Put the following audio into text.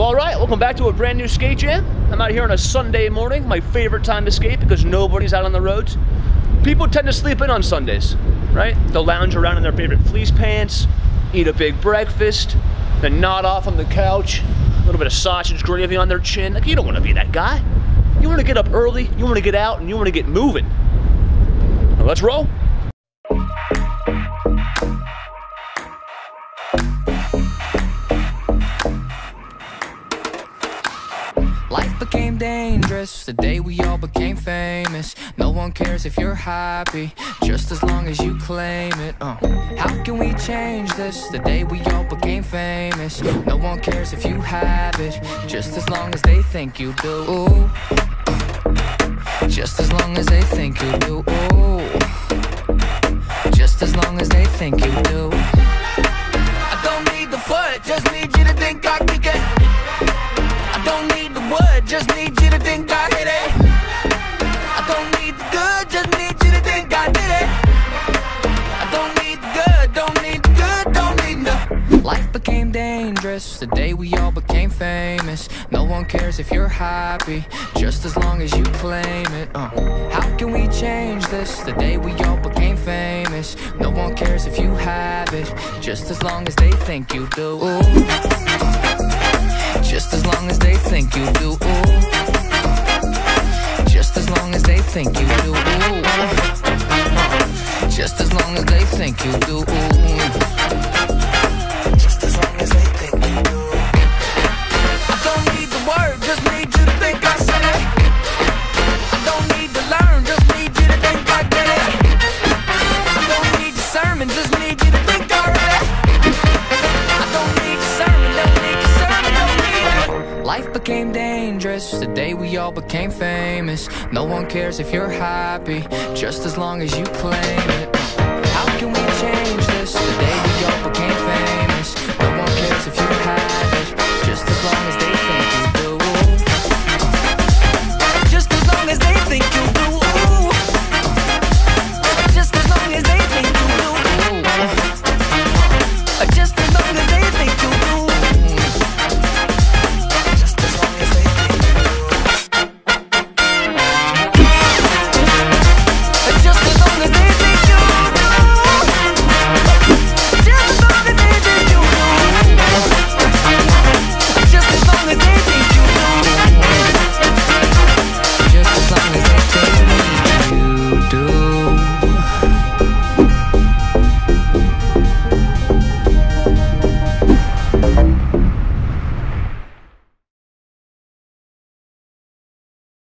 Well, all right, welcome back to a brand new skate jam. I'm out here on a Sunday morning, my favorite time to skate because nobody's out on the roads. People tend to sleep in on Sundays, right? They'll lounge around in their favorite fleece pants, eat a big breakfast, then nod off on the couch, a little bit of sausage gravy on their chin. Like, you don't want to be that guy. You want to get up early, you want to get out, and you want to get moving. Now, let's roll. Became dangerous the day we all became famous. No one cares if you're happy, just as long as you claim it. How can we change this? The day we all became famous. No one cares if you have it, just as long as they think you do. Ooh. Just as long as they think you do. Ooh. Just as long as they think you do. I don't need the foot, just need you to think I can get. I don't need would just need you to think I hit it. I don't need the good, just need you to think I did it. I don't need the good, don't need the good, don't need the. Life became dangerous the day we all became famous. No one cares if you're happy, just as long as you claim it. How can we change this? The day we all became famous. No one cares if you have it, just as long as they think you do. Just as long as they think you do. Just as long as they think you do. Just as long as they think you do. Just as long as they think you do. I don't need the word, just need you to think I said it. I don't need to learn, just need you to think I did it. I don't need the sermon, just need you to think I read it. Life became dangerous the day we all became famous. No one cares if you're happy, just as long as you claim it.